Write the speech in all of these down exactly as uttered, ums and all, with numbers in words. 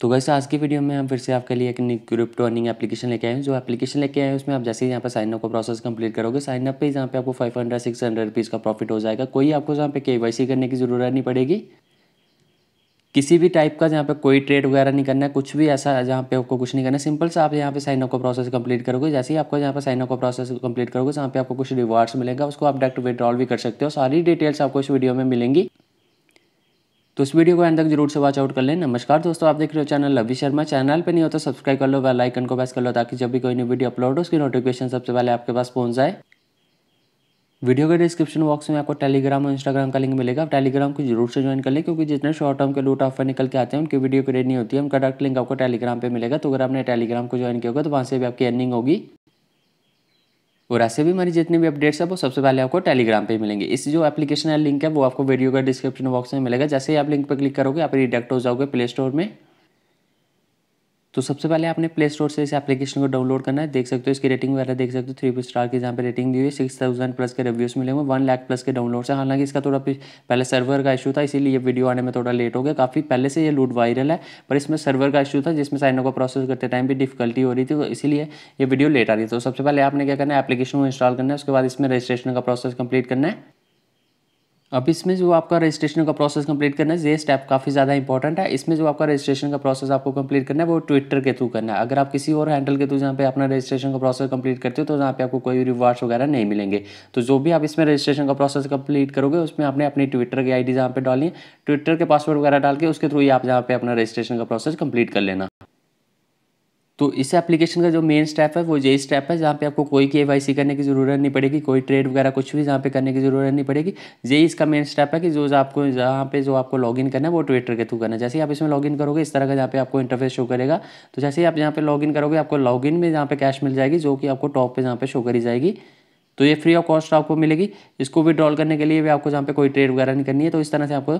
तो वैसे आज की वीडियो में हम फिर से आपके लिए एक न्यू क्रिप्टो अर्निंग एप्लीकेशन लेके आए हैं। जो एप्लीकेशन लेके आए हैं उसमें आप जैसे ही यहाँ पर साइनअप का प्रोसेस कंप्लीट करोगे, साइनअप पे यहाँ पे आपको five hundred six hundred rupees का प्रॉफिट हो जाएगा। कोई आपको यहाँ पे केवाईसी करने की जरूरत नहीं पड़ेगी, किसी भी टाइप का यहाँ पे कोई ट्रेड वगैरह नहीं करना है, कुछ भी ऐसा यहाँ पे आपको कुछ नहीं करना है। सिंपल से आप यहाँ पे साइनअप का प्रोसेस कंप्लीट करोगे, जैसे ही आपको यहाँ पे साइनअप का प्रोसेस कंप्लीट करोगे यहाँ पे आपको कुछ रिवार्ड्स मिलेगा, उसको आप डायरेक्ट विड्रॉल भी कर सकते हो। सारी डिटेल्स आपको इस वीडियो में मिलेंगी, तो इस वीडियो को अंत तक जरूर से वॉच आउट कर लें। नमस्कार दोस्तों, आप देख रहे हो चैनल लववी शर्मा। चैनल पे नहीं हो तो सब्सक्राइब कर लो, बेल आइकन को प्रेस कर लो, ताकि जब भी कोई नई वीडियो अपलोड हो उसकी नोटिफिकेशन सबसे पहले आपके पास पहुंच जाए। वीडियो के डिस्क्रिप्शन बॉक्स में आपको टेलीग्राम और इंस्टाग्राम का लिंक मिलेगा, आप टेलीग्राम को जरूर से ज्वाइन कर लें, क्योंकि जितने शॉर्ट टर्म के लूट ऑफर निकल के आते हैं उनकी वीडियो क्रिएट नहीं होती है, उनका डायरेक्ट लिंक आपको टेलीग्राम पर मिलेगा। तो अगर आपने टेलीग्राम को ज्वाइन किया होगा तो वहाँ से भी आपकी अर्निंग होगी, और ऐसे भी हमारी जितनी भी अपडेट्स है वो सबसे पहले आपको टेलीग्राम पे मिलेंगे। इस जो एप्लीकेशन है लिंक है वो आपको वीडियो का डिस्क्रिप्शन बॉक्स में मिलेगा। जैसे ही आप लिंक पर क्लिक करोगे आप रिडायरेक्ट हो जाओगे प्ले स्टोर में। तो सबसे पहले आपने प्ले स्टोर से इस एप्लीकेशन को डाउनलोड करना है। देख सकते हो इसकी रेटिंग वगैरह देख सकते हो, थ्री स्टार की जहाँ पे रेटिंग दी हुई है, सिक्स थाउजेंड प्लस के रिव्यूज़ मिलेंगे, वन लाख प्लस के डाउनलोड्स हैं। हालांकि इसका थोड़ा पहले सर्वर का इशू था, इसीलिए वीडियो आने में थोड़ा लेट हो गया। काफ़ी पहले से ये लूट वायरल है, पर इसमें सर्वर का इशू था जिसमें साइनअप का प्रोसेस करते टाइम भी डिफिकल्टी हो रही थी, तो इसीलिए ये वीडियो लेट आ रही है। तो सबसे पहले आपने क्या करना है, एप्लीकेशन को इंस्टॉल करना है, उसके बाद इसमें रजिस्ट्रेशन का प्रोसेस कंप्लीट करना है। अब इसमें जो आपका रजिस्ट्रेशन का प्रोसेस कंप्लीट करना है, ये स्टेप काफ़ी ज़्यादा इंपॉर्टेंट है। इसमें जो आपका रजिस्ट्रेशन का प्रोसेस आपको कंप्लीट करना है वो ट्विटर के थ्रू करना है। अगर आप किसी और हैंडल के थ्रू जहाँ पे अपना रजिस्ट्रेशन का प्रोसेस कंप्लीट करते हो तो जहाँ पे आपको कोई रिवार्ड्स वगैरह नहीं मिलेंगे। तो जो भी आप इसमें रजिस्ट्रेशन का प्रोसेस कंप्लीट करोगे उसमें आपने अपनी ट्विटर की आई डी जहाँ पर डाली है, ट्विटर के पासवर्ड वगैरह डाल के उसके थ्रू ही आप जहाँ पे अपना रजिस्ट्रेशन का प्रोसेस कंप्लीट कर लेना। तो इस एप्लीकेशन का जो मेन स्टेप है वो यही स्टेप है, जहाँ पे आपको कोई केवाईसी करने की ज़रूरत नहीं पड़ेगी, कोई ट्रेड वगैरह कुछ भी जहाँ पे करने की ज़रूरत नहीं पड़ेगी। यही इसका मेन स्टेप है कि जो आपको जहाँ पे जो आपको लॉगिन करना है वो ट्विटर के थ्रू करना है। जैसे ही आप इसमें लॉगिन करोगे इस तरह का जहाँ पे आपको इंटरफेस शो करेगा। तो जैसे ही आप यहाँ पर लॉगिन करोगे आपको लॉगिन में जहाँ पे कैश मिल जाएगी, जो कि आपको टॉप पर जहाँ पे शो करी जाएगी। तो ये फ्री ऑफ कॉस्ट आपको मिलेगी। इसको विड्रॉल करने के लिए भी आपको जहाँ पे कोई ट्रेड वगैरह नहीं करनी है, तो इस तरह से आपको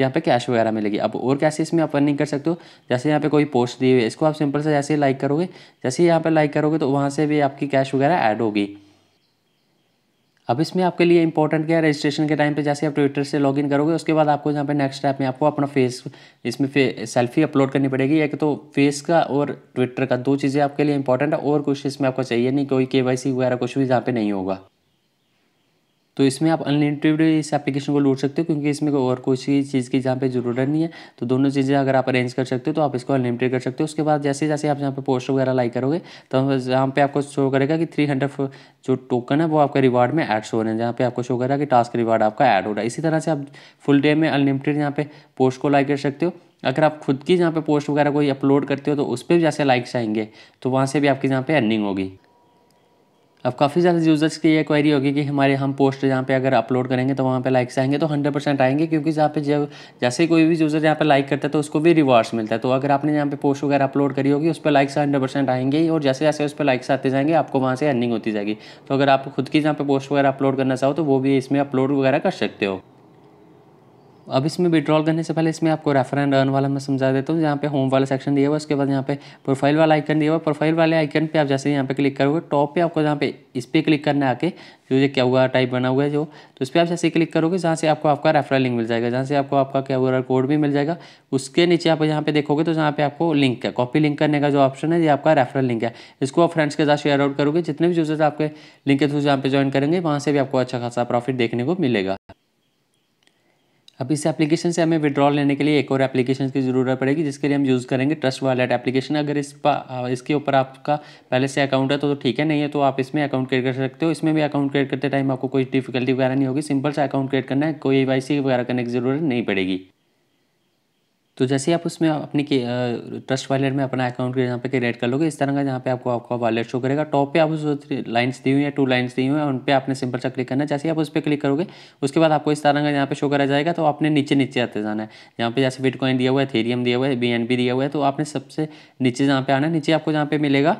यहाँ पे कैश वगैरह मिलेगी। अब और कैसे इसमें आप अर्निंग कर सकते हो, जैसे यहाँ पे कोई पोस्ट दी हुई है, इसको आप सिंपल से जैसे ही लाइक करोगे, जैसे ही यहाँ पे लाइक करोगे तो वहाँ से भी आपकी कैश वगैरह ऐड होगी। अब इसमें आपके लिए इंपॉर्टेंट क्या है, रजिस्ट्रेशन के टाइम पे जैसे आप ट्विटर से लॉगिन करोगे उसके बाद आपको यहाँ पे नेक्स्ट स्टेप में आपको अपना फेस इसमें फे, सेल्फी अपलोड करनी पड़ेगी। एक तो फेस का और ट्विटर का, दो चीज़ें आपके लिए इंपॉर्टेंट है, और कुछ इसमें आपको चाहिए नहीं, कोई केवाईसी वगैरह कुछ भी यहाँ पे नहीं होगा। तो इसमें आप अनलिमिटेड इस एप्लीकेशन को लूट सकते हो, क्योंकि इसमें कोई और कुछ ही चीज़ की जहाँ पे ज़रूरत नहीं है। तो दोनों चीज़ें अगर आप अरेंज कर सकते हो तो आप इसको अनलिमिटेड कर सकते हो। उसके बाद जैसे जैसे आप यहाँ पे पोस्ट वगैरह लाइक करोगे तो यहाँ पे आपको शो करेगा कि थ्री हंड्रेड जो टोकन है वो आपके रिवार्ड में ऐड हो रहे हैं, जहाँ पे आपको शो करेगा कि टास्क रिवार्ड आपका ऐड हो रहा है। इसी तरह से आप फुल डे में अनलिमिटेड यहाँ पे पोस्ट को लाइक कर सकते हो। अगर आप खुद की यहाँ पे पोस्ट वगैरह कोई अपलोड करते हो तो उस पर भी जैसे लाइक्स आएंगे तो वहाँ से भी आपकी यहाँ पे अर्निंग होगी। अब काफ़ी ज़्यादा यूज़र्स की ये क्वेरी होगी कि हमारे हम पोस्ट जहाँ पे अगर अपलोड करेंगे तो वहाँ पे लाइक्स आएंगे, तो हंड्रेड परसेंट आएंगे, क्योंकि जहाँ पे जब जैसे कोई भी यूज़र यहाँ पे लाइक करता है तो उसको भी रिवार्ड्स मिलता है। तो अगर आपने यहाँ पे पोस्ट वगैरह अपलोड करी होगी उस पर लाइक्स हंड्रेड परसेंट आएंगे ही, और जैसे जैसे उस पर लाइक्स आते जाएंगे आपको वहाँ से अर्निंग होती जाएगी। तो अगर आप खुद की जहाँ पे पोस्ट वगैरह अपलोड करना चाहो तो वो भी इसमें अपलोड वगैरह कर सकते हो। अब इसमें विड्रॉल करने से पहले इसमें आपको रेफर एंड अर्न वाला मैं समझा देता हूँ। जहाँ पे होम वाला सेक्शन दिया हुआ, उसके बाद यहाँ पे प्रोफाइल वाला आइकन दिया हुआ, प्रोफाइल वाले आइकन पे आप जैसे यहाँ पे क्लिक करोगे टॉप पे आपको जहाँ पे इस पर क्लिक करना है आके जो ये क्या हुआ टाइप बना हुआ है जो, तो इस पर आप जैसे क्लिक करोगे जहाँ से आपको आपका रेफरल लिंक मिल जाएगा, जहाँ से आपको आपका क्या हुआ कोड भी मिल जाएगा। उसके नीचे आप यहाँ पे देखोगे तो जहाँ पे आपको लिंक है, कॉपी लिंक करने का जो ऑप्शन है, ये आपका रेफरल लिंक है। इसको आप फ्रेंड्स के साथ शेयर आउट करोगे, जितने भी यूजर्स आपके लिंक के थ्रू जहाँ पे ज्वाइन करेंगे वहाँ से भी आपको अच्छा खासा प्रॉफिट देखने को मिलेगा। अब इस एप्लीकेशन से हमें विड्रॉल लेने के लिए एक और एप्लीकेशन की ज़रूरत पड़ेगी, जिसके लिए हम यूज़ करेंगे ट्रस्ट वॉलेट एप्लीकेशन। अगर इस पर इसके ऊपर आपका पहले से अकाउंट है तो ठीक है, नहीं है तो आप इसमें अकाउंट क्रिएट कर सकते हो। इसमें भी अकाउंट क्रिएट करते टाइम आपको कोई डिफिकल्टी वगैरह नहीं होगी, सिंपल सा अकाउंट क्रिएट करना है, कोई केवाईसी वगैरह करने की ज़रूरत नहीं पड़ेगी। तो जैसे आप उसमें अपनी ट्रस्ट वॉलेट में अपना अकाउंट यहाँ पे क्रिएट कर लोगे, इस तरह का जहाँ पे आपको आपका वॉलेट शो करेगा, टॉप पे आप उस लाइन्स दी हुई है, टू लाइन्स दी हुई है, उन पे आपने सिंपल सा क्लिक करना है। जैसे आप उस पर क्लिक करोगे उसके बाद आपको इस तरह का यहाँ पे शो करा जाएगा। तो आपने नीचे नीचे आते जाना है, यहाँ पे जैसे बिटकॉइन दिया हुआ है, इथेरियम दिया हुआ है, बीएनबी दिया हुआ है, तो आपने सबसे नीचे जहाँ पे आना है, नीचे आपको जहाँ पे मिलेगा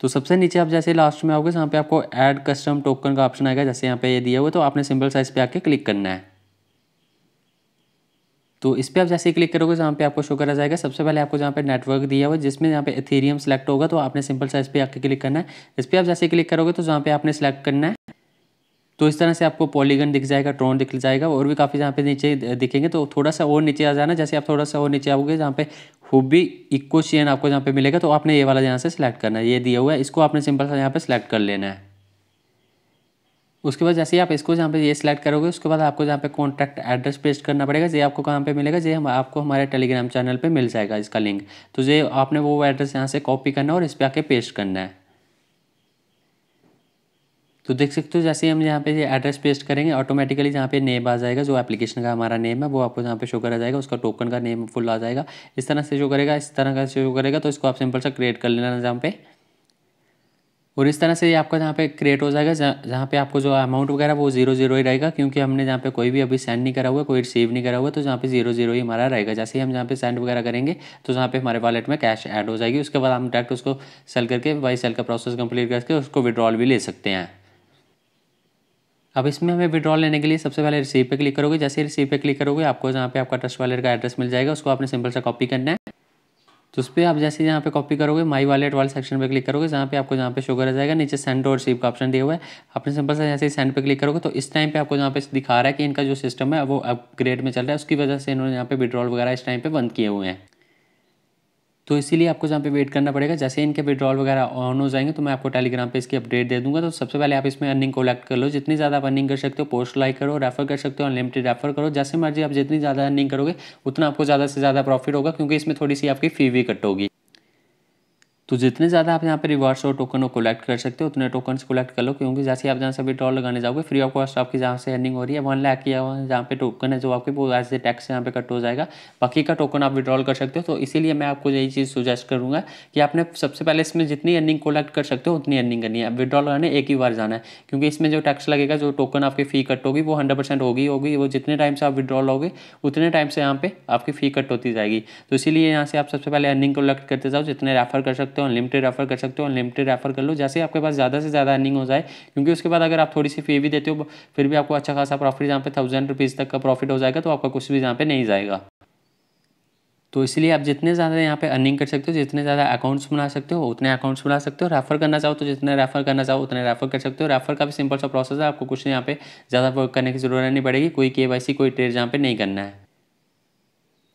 तो सबसे नीचे आप जैसे लास्ट में आओगे जहाँ पे आपको ऐड कस्टम टोकन का ऑप्शन आएगा, जैसे यहाँ पे ये दिया हुआ है, तो आपने सिंपल सा इस पर आके क्लिक करना है। तो इस पर आप जैसे ही क्लिक करोगे जहाँ पे आपको शो करा जाएगा, सबसे पहले आपको जहाँ पे नेटवर्क दिया हुआ है जिसमें यहाँ पे इथेरियम सेलेक्ट होगा, तो आपने सिंपल सा इस पर आके क्लिक करना है। इस पर आप जैसे ही क्लिक करोगे तो जहाँ पे आपने सेलेक्ट करना है तो इस तरह से आपको पॉलीगन दिख जाएगा, ट्रॉन दिख जाएगा और भी काफ़ी यहाँ पे नीचे दिखेंगे। तो थोड़ा सा और नीचे आ जाना, जैसे आप थोड़ा सा और नीचे आओगे जहाँ पे हुबी इको चेन आपको जहाँ पे मिलेगा, तो आपने ये वाला यहाँ से सिलेक्ट करना है, ये दिया हुआ है, इसको आपने सिंपल सा यहाँ पे सिलेक्ट कर लेना है। उसके बाद जैसे आप इसको जहाँ पे ये सिलेक्ट करोगे, उसके बाद आपको जहाँ पे कॉन्टैक्ट एड्रेस पेस्ट करना पड़ेगा। ये आपको कहाँ पे मिलेगा, ये हम आपको हमारे टेलीग्राम चैनल पे मिल जाएगा इसका लिंक। तो ये आपने वो एड्रेस यहाँ से कॉपी करना है और इस पर आके पेस्ट करना है। तो देख सकते हो जैसे हम यहाँ पे ये एड्रेस पेस्ट करेंगे, ऑटोमेटिकली यहाँ पे नेम आ जाएगा, जो एप्लीकेशन का हमारा नेम है वो आपको यहाँ पे शो करा जाएगा, उसका टोकन का नेम फुल आ जाएगा, इस तरह से शो करेगा, इस तरह का शो करेगा। तो इसको आप सिंपल सा क्रिएट कर लेना जहाँ पे, और इस तरह से ये आपका जहाँ पे क्रिएट हो जाएगा। जहाँ पे आपको जो अमाउंट वगैरह वो जीरो जीरो ही रहेगा, क्योंकि हमने जहाँ पे कोई भी अभी सेंड नहीं करा हुआ, कोई रिसीव नहीं करा हुआ, तो जहाँ पे जीरो जीरो ही हमारा रहेगा। जैसे ही हम जहाँ पे सेंड वगैरह करेंगे तो जहाँ पे हमारे वॉलेट में कैश ऐड हो जाएगी। उसके बाद हम डायरेक्ट उसको सेल करके बाई सेल का प्रोसेस कम्प्लीट करके उसको विड्रॉल भी ले सकते हैं। अब इसमें हमें विड्रॉल लेने के लिए सबसे पहले रिसीव पे क्लिक करोगे। जैसे रिसीव पे क्लिक करोगे आपको जहाँ पे आपका ट्रस्ट वॉलेट का एड्रेस मिल जाएगा, उसको आपने सिंपल सा कॉपी करना है। तो उस पर आप जैसे यहाँ पे कॉपी करोगे, माई वॉलेट वाले सेक्शन पे क्लिक करोगे, जहाँ पे आपको जहाँ पे शो करा जाएगा नीचे सेंड और रिसीव का ऑप्शन दिया हुआ है। आपने सिंपल से जैसे सेंड पे क्लिक करोगे तो इस टाइम पे आपको जहाँ पे दिखा रहा है कि इनका जो सिस्टम है वो अपग्रेड में चल रहा है, उसकी वजह से इन्होंने यहाँ पे विड्रॉल वगैरह इस टाइम पे बंद किए हुए हैं। तो इसीलिए आपको जहाँ पे वेट करना पड़ेगा। जैसे इनके विड्रॉल वगैरह ऑन हो जाएंगे तो मैं आपको टेलीग्राम पे इसकी अपडेट दे दूंगा। तो सबसे पहले आप इसमें अर्निंग कलेक्ट कर लो, जितनी ज़्यादा आप अर्निंग कर सकते हो, पोस्ट लाइक करो, रेफर कर सकते हो, अनलिमिटेड रेफर करो, जैसे मर्जी आप जितनी ज़्यादा अर्निंग करोगे उतना आपको ज़्यादा से ज़्यादा प्रॉफिट होगा, क्योंकि इसमें थोड़ी सी आपकी फी भी कट होगी। तो जितने ज़्यादा आप यहाँ पे रिवार्ड्स और टोकन को कलेक्ट कर सकते हो उतने टोकन्स कलेक्ट कर लो, क्योंकि जैसे आप जहाँ से विड्रॉल लगाने जाओगे फ्री ऑफ कॉस्ट आपकी जहाँ से अर्निंग हो रही है वन लाख की जहाँ पे टोकन है जो आपके, वो एज ए टैक्स यहाँ पे कट हो जाएगा, बाकी का टोकन आप विड्रॉल कर सकते हो। तो इसीलिए मैं आपको यही चीज़ सुजेस्ट करूँगा कि आपने सबसे पहले इसमें जितनी अर्निंग कलेक्ट कर सकते हो उतनी अर्निंग करनी है। अब विड्रॉल लगाने एक ही बार जाना है, क्योंकि इसमें जो टैक्स लगेगा, जो टोकन आपकी फ़ी कट होगी वो हंड्रेड परसेंट होगी होगी वो जितने टाइम से आप विड्रॉल होगे उतने टाइम से यहाँ पे आपकी फ़ी कट होती जाएगी। तो इसीलिए यहाँ से आप सबसे पहले अर्निंग कलेक्ट करते जाओ, जितने रेफर कर सकते हो, अनलिमिटेड रेफर कर सकते हो, अनलिमिटेड रेफर कर लो, जैसे आपके पास ज़्यादा से ज़्यादा अर्निंग हो जाए। क्योंकि उसके बाद अगर आप थोड़ी सी फी भी देते हो फिर भी आपको अच्छा खासा प्रॉफिट, यहाँ पे थाउजेंड रुपीज़ तक का प्रॉफिट हो जाएगा, तो आपका कुछ भी यहाँ पे नहीं जाएगा। तो इसलिए आप जितने ज़्यादा यहाँ पे अर्निंग कर सकते हो, जितने ज़्यादा अकाउंट्स बना सकते हो उतने अकाउंट्स बना सकते हो। रेफ़र करना चाहो तो जितने रेफ़र करना चाहो उतने रेफ़र कर सकते हो। रेफ़र का भी सिंपल सा प्रोसेस है, आपको कुछ यहाँ पे ज़्यादा वर्क करने की जरूरत नहीं पड़ेगी, कोई के वाई सी कोई ट्रेड यहाँ पे नहीं करना है।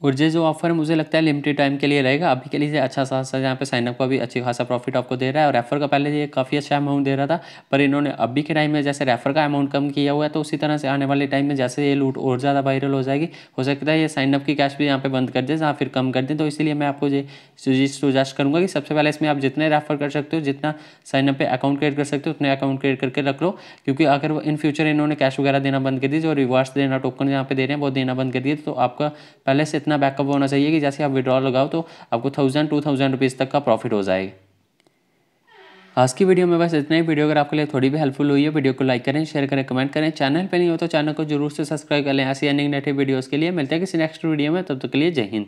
और ये जो ऑफर मुझे लगता है लिमिटेड टाइम के लिए रहेगा, अभी के लिए अच्छा खासा यहाँ पे साइनअप का भी अच्छी खासा प्रॉफिट आपको दे रहा है। और रेफ़र का पहले ये काफ़ी अच्छा अमाउंट दे रहा था, पर इन्होंने अभी के टाइम में जैसे रेफ़र का अमाउंट कम किया हुआ है, तो उसी तरह से आने वाले टाइम में जैसे ये लूट और ज़्यादा वायरल हो जाएगी, हो सकता है ये साइनअप की कैश भी यहाँ पर बंद कर दें या फिर कम कर दें। तो इसीलिए मैं आपको ये सुजेस्ट करूँगा कि सबसे पहले इसमें आप जितने रेफ़र कर सकते हो, जितना साइनअप पर अकाउंट क्रिएट कर सकते हो उतने अकाउंट क्रिएट करके रख लो, क्योंकि अगर इन फ्यूचर इन्होंने कैश वगैरह देना बंद कर दी, जो रिवार्ड्स देना टोकन यहाँ पे दे रहे हैं वो देना बंद कर दिए, तो आपका पहले से इतना बैकअप होना चाहिए कि जैसे आप विड्रॉल लगाओ तो आपको थाउजेंड टू थाउजेंड रुपीज़ तक का प्रॉफिट हो जाएगा। आज की वीडियो में बस इतना ही। वीडियो अगर आपके लिए थोड़ी भी हेल्पफुल हुई है, वीडियो को लाइक करें, शेयर करें, कमेंट करें। चैनल पे नहीं हो तो चैनल को जरूर से सब्सक्राइब कर लें। ऐसी अर्निंग रिलेटेड वीडियोज़ के लिए मिलते हैं किसी नेक्स्ट वीडियो में, तब तक के लिए जय हिंद।